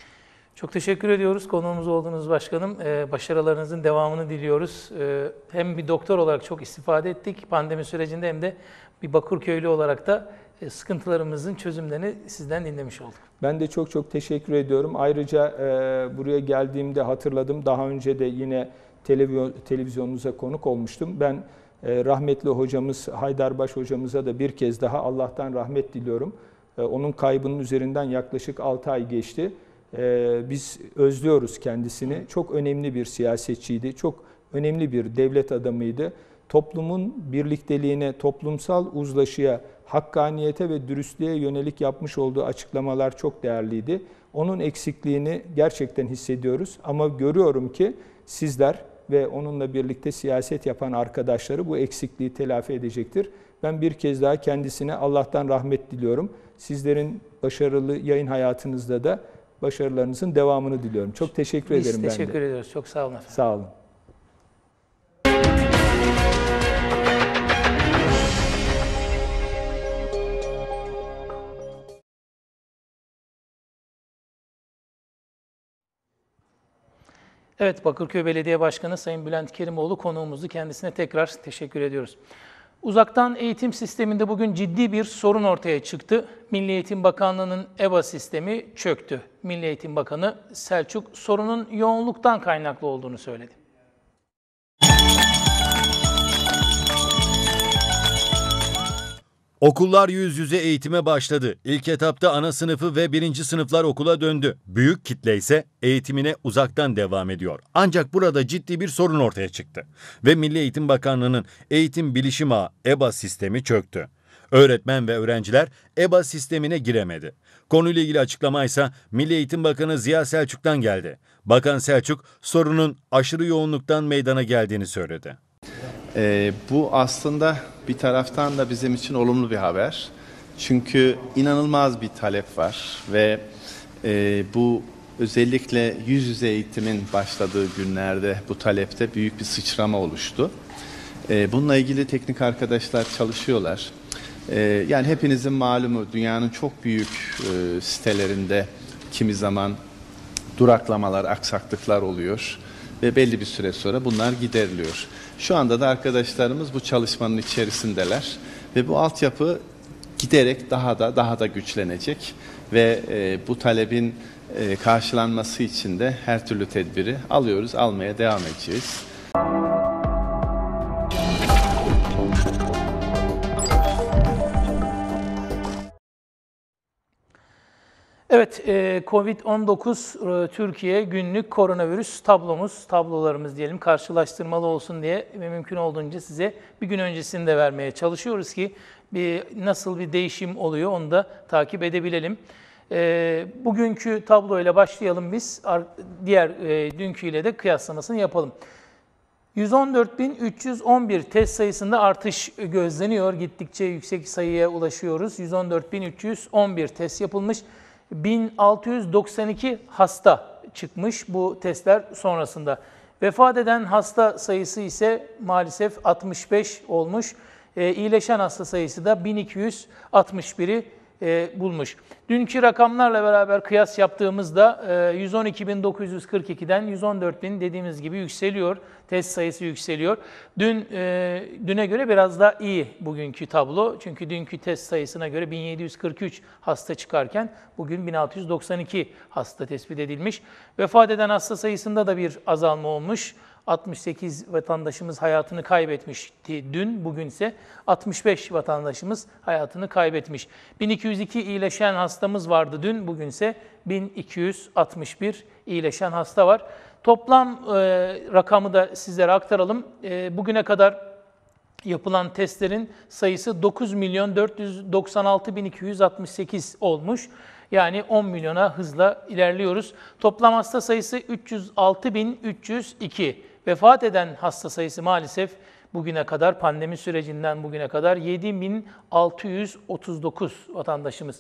Çok teşekkür ediyoruz. Konuğumuz oldunuz başkanım. Ee, başarılarınızın devamını diliyoruz. Ee, hem bir doktor olarak çok istifade ettik pandemi sürecinde hem de bir Bakırköylü olarak da e, sıkıntılarımızın çözümlerini sizden dinlemiş olduk. Ben de çok çok teşekkür ediyorum. Ayrıca e, buraya geldiğimde hatırladım. Daha önce de yine televizyon, televizyonunuza konuk olmuştum. Ben e, rahmetli hocamız Haydar Baş hocamıza da bir kez daha Allah'tan rahmet diliyorum. E, onun kaybının üzerinden yaklaşık altı ay geçti. Ee, biz özlüyoruz kendisini. Çok önemli bir siyasetçiydi, çok önemli bir devlet adamıydı. Toplumun birlikteliğine, toplumsal uzlaşıya, hakkaniyete ve dürüstlüğe yönelik yapmış olduğu açıklamalar çok değerliydi. Onun eksikliğini gerçekten hissediyoruz ama görüyorum ki sizler ve onunla birlikte siyaset yapan arkadaşları bu eksikliği telafi edecektir. Ben bir kez daha kendisine Allah'tan rahmet diliyorum. Sizlerin başarılı yayın hayatınızda da başarılarınızın devamını diliyorum. Çok teşekkür Biz ederim teşekkür ben de. Teşekkür ediyoruz. Çok sağ olun efendim. Sağ olun. Evet, Bakırköy Belediye Başkanı Sayın Bülent Kerimoğlu konuğumuzu, kendisine tekrar teşekkür ediyoruz. Uzaktan eğitim sisteminde bugün ciddi bir sorun ortaya çıktı. Milli Eğitim Bakanlığı'nın EBA sistemi çöktü. Milli Eğitim Bakanı Selçuk, sorunun yoğunluktan kaynaklı olduğunu söyledi. Okullar yüz yüze eğitime başladı. İlk etapta ana sınıfı ve birinci sınıflar okula döndü. Büyük kitle ise eğitimine uzaktan devam ediyor. Ancak burada ciddi bir sorun ortaya çıktı. Ve Milli Eğitim Bakanlığı'nın Eğitim Bilişim Ağı E B A sistemi çöktü. Öğretmen ve öğrenciler E B A sistemine giremedi. Konuyla ilgili açıklama ise Milli Eğitim Bakanı Ziya Selçuk'tan geldi. Bakan Selçuk sorunun aşırı yoğunluktan meydana geldiğini söyledi. Ee, bu aslında bir taraftan da bizim için olumlu bir haber. Çünkü inanılmaz bir talep var ve e, bu özellikle yüz yüze eğitimin başladığı günlerde bu talepte büyük bir sıçrama oluştu. E, bununla ilgili teknik arkadaşlar çalışıyorlar. E, yani hepinizin malumu dünyanın çok büyük e, sitelerinde kimi zaman duraklamalar, aksaklıklar oluyor. Ve belli bir süre sonra bunlar gideriliyor. Şu anda da arkadaşlarımız bu çalışmanın içerisindeler ve bu altyapı giderek daha da daha da güçlenecek ve e, bu talebin e, karşılanması için de her türlü tedbiri alıyoruz, almaya devam edeceğiz. Evet, covid on dokuz Türkiye günlük koronavirüs tablomuz, tablolarımız diyelim karşılaştırmalı olsun diye mümkün olduğunca size bir gün öncesini de vermeye çalışıyoruz ki bir, nasıl bir değişim oluyor onu da takip edebilelim. Bugünkü tabloyla başlayalım biz, diğer dünküyle de kıyaslamasını yapalım. yüz on dört bin üç yüz on bir test sayısında artış gözleniyor, gittikçe yüksek sayıya ulaşıyoruz. yüz on dört bin üç yüz on bir test yapılmış. bin altı yüz doksan iki hasta çıkmış bu testler sonrasında. Vefat eden hasta sayısı ise maalesef altmış beş olmuş. E, iyileşen hasta sayısı da bin iki yüz altmış biri e, bulmuş. Dünkü rakamlarla beraber kıyas yaptığımızda e, yüz on iki bin dokuz yüz kırk ikiden yüz on dört bin dediğimiz gibi yükseliyor. Test sayısı yükseliyor. Dün e, düne göre biraz daha iyi bugünkü tablo. Çünkü dünkü test sayısına göre bin yedi yüz kırk üç hasta çıkarken bugün bin altı yüz doksan iki hasta tespit edilmiş. Vefat eden hasta sayısında da bir azalma olmuş. altmış sekiz vatandaşımız hayatını kaybetmişti dün. Bugünse altmış beş vatandaşımız hayatını kaybetmiş. bin iki yüz iki iyileşen hastamız vardı dün. Bugünse bin iki yüz altmış bir iyileşen hasta var. Toplam e, rakamı da sizlere aktaralım. E, bugüne kadar yapılan testlerin sayısı dokuz milyon dört yüz doksan altı bin iki yüz altmış sekiz olmuş. Yani on milyona hızla ilerliyoruz. Toplam hasta sayısı üç yüz altı bin üç yüz iki. Vefat eden hasta sayısı maalesef bugüne kadar, pandemi sürecinden bugüne kadar yedi bin altı yüz otuz dokuz vatandaşımız.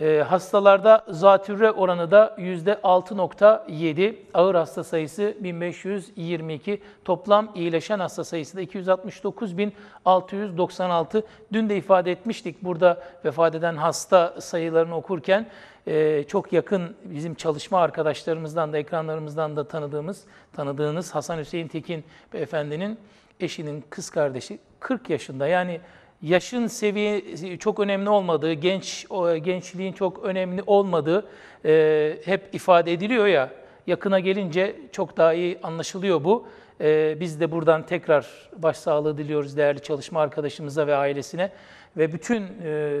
E, hastalarda zatürre oranı da yüzde altı nokta yedi. Ağır hasta sayısı bin beş yüz yirmi iki. Toplam iyileşen hasta sayısı da iki yüz altmış dokuz bin altı yüz doksan altı. Dün de ifade etmiştik burada vefat eden hasta sayılarını okurken. Ee, çok yakın bizim çalışma arkadaşlarımızdan da ekranlarımızdan da tanıdığımız, tanıdığınız Hasan Hüseyin Tekin beyefendinin eşinin kız kardeşi kırk yaşında. Yani yaşın seviye çok önemli olmadığı, genç gençliğin çok önemli olmadığı e, hep ifade ediliyor ya. Yakına gelince çok daha iyi anlaşılıyor bu. E, biz de buradan tekrar başsağlığı diliyoruz değerli çalışma arkadaşımıza ve ailesine ve bütün e,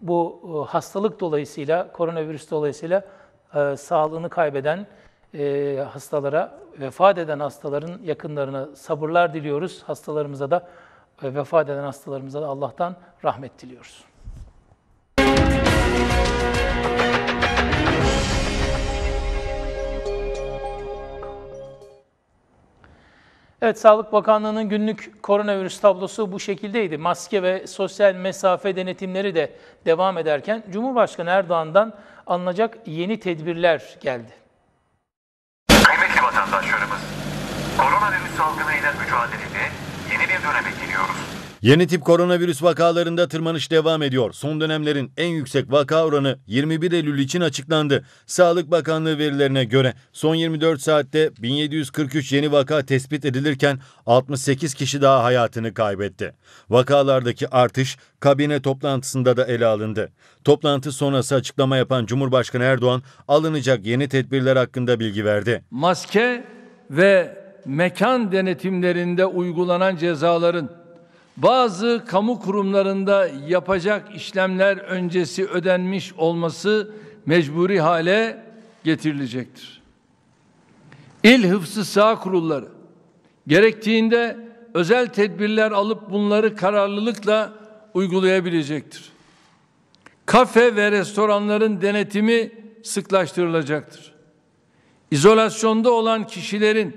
bu hastalık dolayısıyla, koronavirüs dolayısıyla e, sağlığını kaybeden e, hastalara, vefat eden hastaların yakınlarına sabırlar diliyoruz. Hastalarımıza da, e, vefat eden hastalarımıza da Allah'tan rahmet diliyoruz. Evet, Sağlık Bakanlığı'nın günlük koronavirüs tablosu bu şekildeydi. Maske ve sosyal mesafe denetimleri de devam ederken Cumhurbaşkanı Erdoğan'dan alınacak yeni tedbirler geldi. Kıymetli vatandaşlarımız, koronavirüs salgınıyla mücadelede yeni bir döneme giriyoruz. Yeni tip koronavirüs vakalarında tırmanış devam ediyor. Son dönemlerin en yüksek vaka oranı yirmi bir Eylül için açıklandı. Sağlık Bakanlığı verilerine göre son yirmi dört saatte bin yedi yüz kırk üç yeni vaka tespit edilirken altmış sekiz kişi daha hayatını kaybetti. Vakalardaki artış kabine toplantısında da ele alındı. Toplantı sonrası açıklama yapan Cumhurbaşkanı Erdoğan alınacak yeni tedbirler hakkında bilgi verdi. Maske ve mekan denetimlerinde uygulanan cezaların bazı kamu kurumlarında yapacak işlemler öncesi ödenmiş olması mecburi hale getirilecektir. İl hıfzı sağ kurulları gerektiğinde özel tedbirler alıp bunları kararlılıkla uygulayabilecektir. Kafe ve restoranların denetimi sıklaştırılacaktır. İzolasyonda olan kişilerin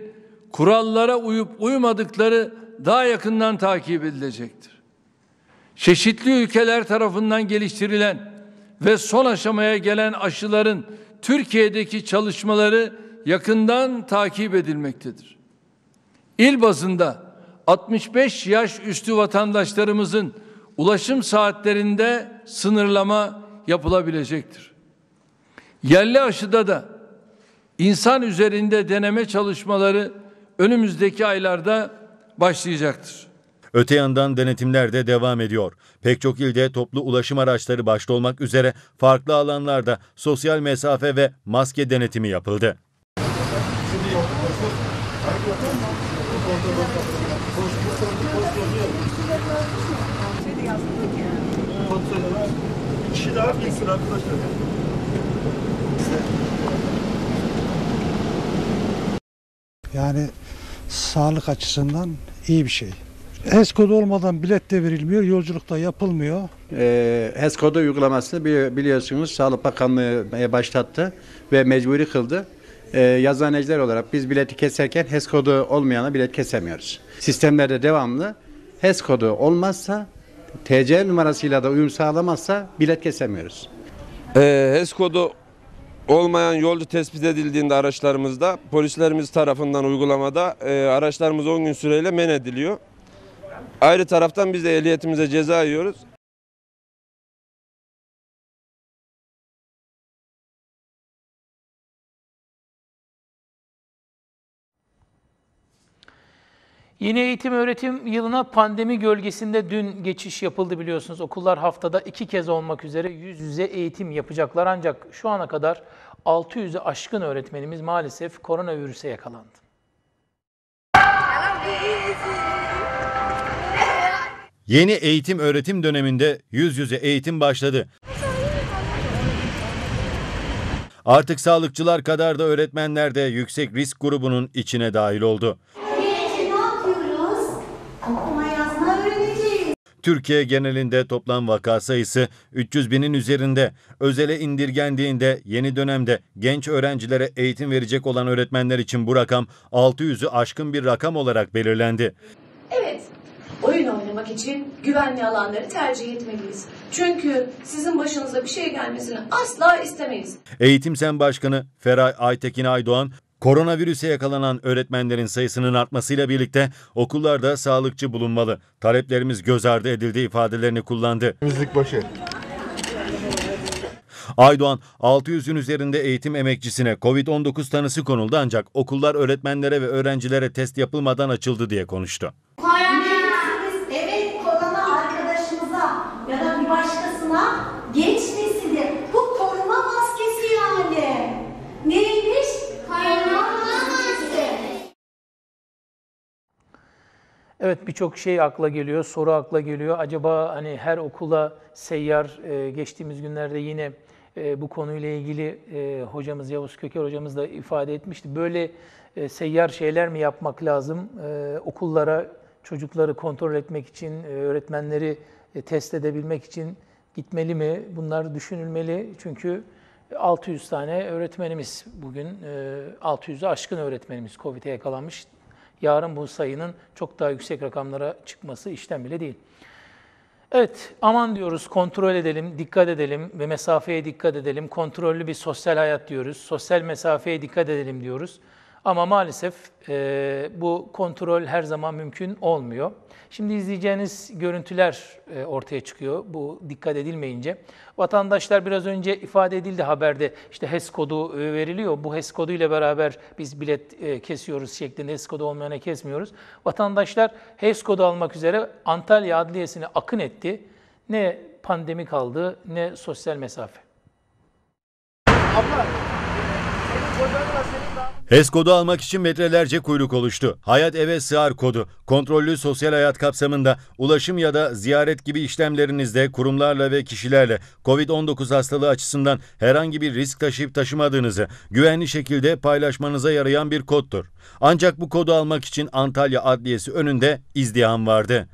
kurallara uyup uymadıkları daha yakından takip edilecektir. Çeşitli ülkeler tarafından geliştirilen ve son aşamaya gelen aşıların Türkiye'deki çalışmaları yakından takip edilmektedir. İl bazında altmış beş yaş üstü vatandaşlarımızın ulaşım saatlerinde sınırlama yapılabilecektir. Yerli aşıda da insan üzerinde deneme çalışmaları önümüzdeki aylarda başlayacaktır. Öte yandan denetimler de devam ediyor. Pek çok ilde toplu ulaşım araçları başta olmak üzere farklı alanlarda sosyal mesafe ve maske denetimi yapıldı. Yani sağlık açısından iyi bir şey. H E S kodu olmadan bilet de verilmiyor, yolculuk da yapılmıyor. Ee, H E S kodu uygulamasını biliyorsunuz Sağlık Bakanlığı başlattı ve mecburi kıldı. Ee, yazıhaneciler olarak biz bileti keserken H E S kodu olmayana bilet kesemiyoruz. Sistemlerde devamlı H E S kodu olmazsa, T C numarasıyla da uyum sağlamazsa bilet kesemiyoruz. Ee, H E S kodu olmayan yolcu tespit edildiğinde araçlarımızda polislerimiz tarafından uygulamada e, araçlarımız on gün süreyle men ediliyor. Ayrı taraftan biz de ehliyetimize ceza yiyoruz. Yeni eğitim öğretim yılına pandemi gölgesinde dün geçiş yapıldı biliyorsunuz. Okullar haftada iki kez olmak üzere yüz yüze eğitim yapacaklar. Ancak şu ana kadar altı yüzü aşkın öğretmenimiz maalesef koronavirüse yakalandı. Yeni eğitim öğretim döneminde yüz yüze eğitim başladı. Artık sağlıkçılar kadar da öğretmenler de yüksek risk grubunun içine dahil oldu. Türkiye genelinde toplam vaka sayısı üç yüz binin üzerinde. Özele indirgendiğinde yeni dönemde genç öğrencilere eğitim verecek olan öğretmenler için bu rakam altı yüzü aşkın bir rakam olarak belirlendi. Evet, oyun oynamak için güvenli alanları tercih etmeliyiz. Çünkü sizin başınıza bir şey gelmesini asla istemeyiz. Eğitim Sen Başkanı Feray Aytekin Aydoğan, koronavirüse yakalanan öğretmenlerin sayısının artmasıyla birlikte okullarda sağlıkçı bulunmalı. Taleplerimiz göz ardı edildi ifadelerini kullandı. Temizlik başı. Aydoğan, altı yüzün üzerinde eğitim emekçisine kovid on dokuz tanısı konuldu ancak okullar öğretmenlere ve öğrencilere test yapılmadan açıldı diye konuştu. Evet, korona arkadaşımıza ya da bir başkasına genç nesilde bu koruma maskesi yani. Neymiş? Evet, birçok şey akla geliyor, soru akla geliyor. Acaba hani her okula seyyar, e, geçtiğimiz günlerde yine e, bu konuyla ilgili e, hocamız Yavuz Köker hocamız da ifade etmişti. Böyle e, seyyar şeyler mi yapmak lazım? E, okullara çocukları kontrol etmek için, e, öğretmenleri e, test edebilmek için gitmeli mi? Bunlar düşünülmeli çünkü altı yüz tane öğretmenimiz bugün, altı yüzü aşkın öğretmenimiz kovid'e yakalanmış. Yarın bu sayının çok daha yüksek rakamlara çıkması işlem bile değil. Evet, aman diyoruz, kontrol edelim, dikkat edelim ve mesafeye dikkat edelim. Kontrollü bir sosyal hayat diyoruz, sosyal mesafeye dikkat edelim diyoruz. Ama maalesef e, bu kontrol her zaman mümkün olmuyor. Şimdi izleyeceğiniz görüntüler e, ortaya çıkıyor bu dikkat edilmeyince. Vatandaşlar biraz önce ifade edildi haberde işte H E S kodu veriliyor. Bu H E S kodu ile beraber biz bilet e, kesiyoruz şeklinde H E S kodu olmayana kesmiyoruz. Vatandaşlar H E S kodu almak üzere Antalya Adliyesi'ne akın etti. Ne pandemi kaldı ne sosyal mesafe. Abla, senin kocan da senin daha... H E S kodu almak için metrelerce kuyruk oluştu. Hayat Eve Sığar kodu, kontrollü sosyal hayat kapsamında ulaşım ya da ziyaret gibi işlemlerinizde kurumlarla ve kişilerle kovid on dokuz hastalığı açısından herhangi bir risk taşıyıp taşımadığınızı güvenli şekilde paylaşmanıza yarayan bir kodtur. Ancak bu kodu almak için Antalya Adliyesi önünde izdiham vardı.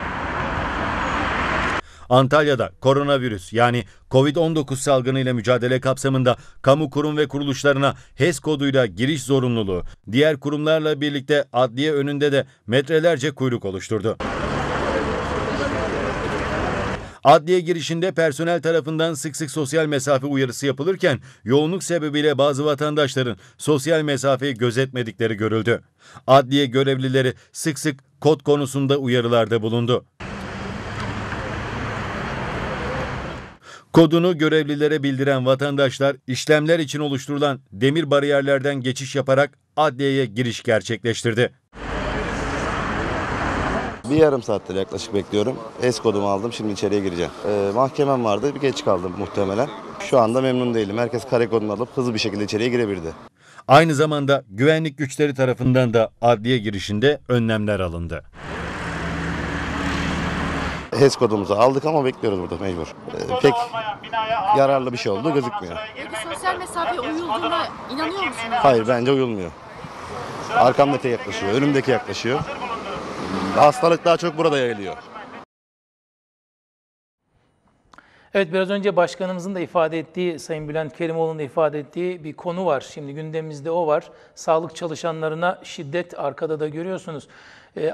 Antalya'da koronavirüs yani kovid on dokuz salgınıyla mücadele kapsamında kamu kurum ve kuruluşlarına H E S koduyla giriş zorunluluğu, diğer kurumlarla birlikte adliye önünde de metrelerce kuyruk oluşturdu. Adliye girişinde personel tarafından sık sık sosyal mesafe uyarısı yapılırken yoğunluk sebebiyle bazı vatandaşların sosyal mesafeyi gözetmedikleri görüldü. Adliye görevlileri sık sık kod konusunda uyarılarda bulundu. Kodunu görevlilere bildiren vatandaşlar işlemler için oluşturulan demir bariyerlerden geçiş yaparak adliyeye giriş gerçekleştirdi. Bir yarım saattir yaklaşık bekliyorum. H E S kodumu aldım, şimdi içeriye gireceğim. Ee, mahkemem vardı, bir geç kaldım muhtemelen. Şu anda memnun değilim. Herkes kare kodunu alıp hızlı bir şekilde içeriye girebildi. Aynı zamanda güvenlik güçleri tarafından da adliye girişinde önlemler alındı. H E S kodumuzu aldık ama bekliyoruz burada mecbur. Ee, pek yararlı bir şey oldu gözükmüyor. Peki sosyal mesafeye uyulduğuna inanıyor musunuz? Hayır, bence uyulmuyor. Arkamdaki yaklaşıyor, önümdeki yaklaşıyor. Hastalık daha çok burada yayılıyor. Evet, biraz önce başkanımızın da ifade ettiği, Sayın Bülent Kerimoğlu'nun da ifade ettiği bir konu var. Şimdi gündemimizde o var. Sağlık çalışanlarına şiddet, arkada da görüyorsunuz. E,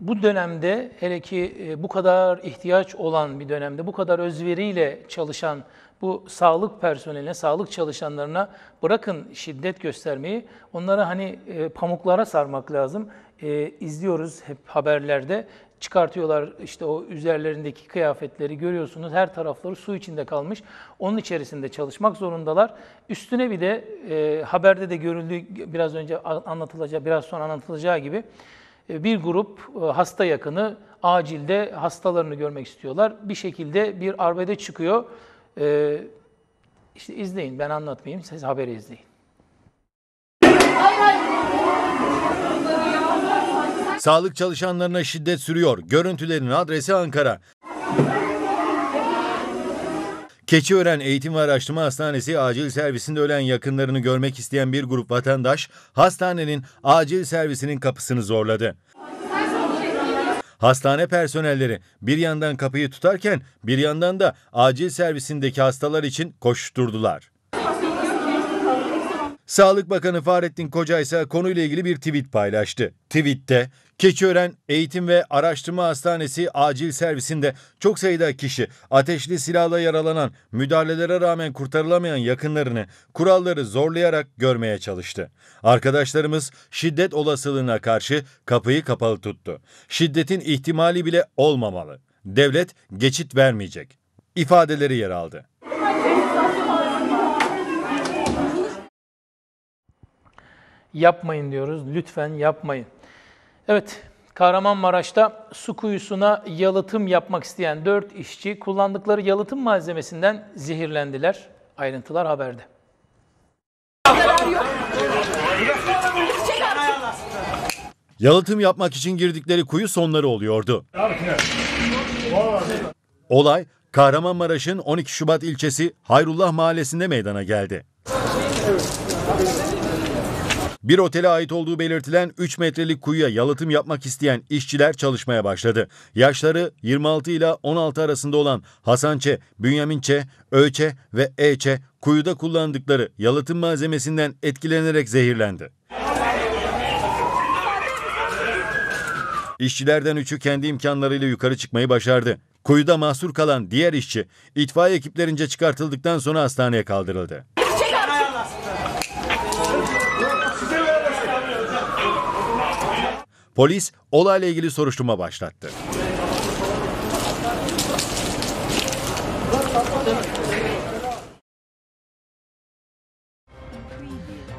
bu dönemde, hele ki e, bu kadar ihtiyaç olan bir dönemde, bu kadar özveriyle çalışan bu sağlık personeline, sağlık çalışanlarına bırakın şiddet göstermeyi, onlara hani e, pamuklara sarmak lazım. E, izliyoruz hep haberlerde. Çıkartıyorlar işte o üzerlerindeki kıyafetleri, görüyorsunuz her tarafları su içinde kalmış. Onun içerisinde çalışmak zorundalar. Üstüne bir de e, haberde de görüldüğü, biraz önce anlatılacağı, biraz sonra anlatılacağı gibi e, bir grup e, hasta yakını acilde hastalarını görmek istiyorlar. Bir şekilde bir arbede çıkıyor. E, işte izleyin, ben anlatmayayım, siz haberi izleyin. Sağlık çalışanlarına şiddet sürüyor. Görüntülerin adresi Ankara. Keçiören Eğitim ve Araştırma Hastanesi acil servisinde ölen yakınlarını görmek isteyen bir grup vatandaş hastanenin acil servisinin kapısını zorladı. Hastane personelleri bir yandan kapıyı tutarken bir yandan da acil servisindeki hastalar için koşturdular. Sağlık Bakanı Fahrettin Koca ise konuyla ilgili bir tweet paylaştı. Tweette, Keçiören Eğitim ve Araştırma Hastanesi acil servisinde çok sayıda kişi ateşli silahla yaralanan, müdahalelere rağmen kurtarılamayan yakınlarını kuralları zorlayarak görmeye çalıştı. Arkadaşlarımız şiddet olasılığına karşı kapıyı kapalı tuttu. Şiddetin ihtimali bile olmamalı. Devlet geçit vermeyecek. İfadeleri yer aldı. Yapmayın diyoruz. Lütfen yapmayın. Evet, Kahramanmaraş'ta su kuyusuna yalıtım yapmak isteyen dört işçi kullandıkları yalıtım malzemesinden zehirlendiler. Ayrıntılar haberde. Yalıtım yapmak için girdikleri kuyu sonları oluyordu. Olay Kahramanmaraş'ın on iki Şubat ilçesi Hayrullah Mahallesi'nde meydana geldi. Bir otele ait olduğu belirtilen üç metrelik kuyuya yalıtım yapmak isteyen işçiler çalışmaya başladı. Yaşları yirmi altı ile on altı arasında olan Hasan Ç, Bünyamin Ç, Ö Ç ve E Ç kuyuda kullandıkları yalıtım malzemesinden etkilenerek zehirlendi. İşçilerden üçü kendi imkanlarıyla yukarı çıkmayı başardı. Kuyuda mahsur kalan diğer işçi itfaiye ekiplerince çıkartıldıktan sonra hastaneye kaldırıldı. Polis olayla ilgili soruşturma başlattı.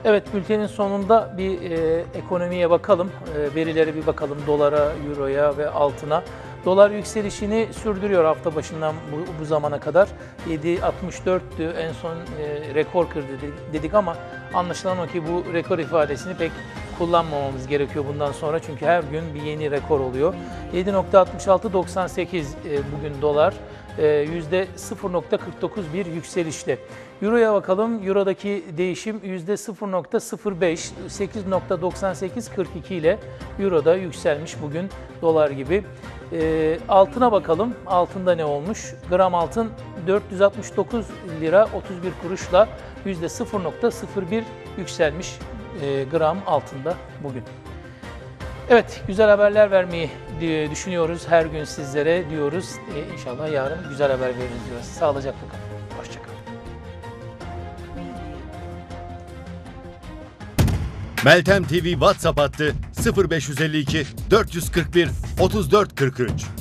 Evet, bültenin sonunda bir e, ekonomiye bakalım. E, verilere bir bakalım. Dolara, euroya ve altına. Dolar yükselişini sürdürüyor hafta başından bu, bu zamana kadar. yedi altmış dörttü en son e, rekor kırdı dedik ama Anlaşılan o ki bu rekor ifadesini pek kullanmamamız gerekiyor bundan sonra. Çünkü her gün bir yeni rekor oluyor. yedi nokta altmış altı doksan sekiz bugün dolar. yüzde sıfır nokta kırk dokuz bir yükselişte. Euro'ya bakalım. Euro'daki değişim yüzde sıfır nokta sıfır beş, sekiz nokta doksan sekiz kırk iki ile Euro'da yükselmiş bugün dolar gibi. E, altına bakalım. Altında ne olmuş? Gram altın dört yüz altmış dokuz lira otuz bir kuruşla yüzde sıfır nokta sıfır bir yükselmiş e, gram altında bugün. Evet, güzel haberler vermeyi düşünüyoruz. Her gün sizlere diyoruz. E, inşallah yarın güzel haber veririz diyoruz. Sağlıcakla kalın. Hoşça kalın. Meltem T V WhatsApp hattı sıfır beş yüz elli iki dört yüz kırk bir otuz dört kırk üç.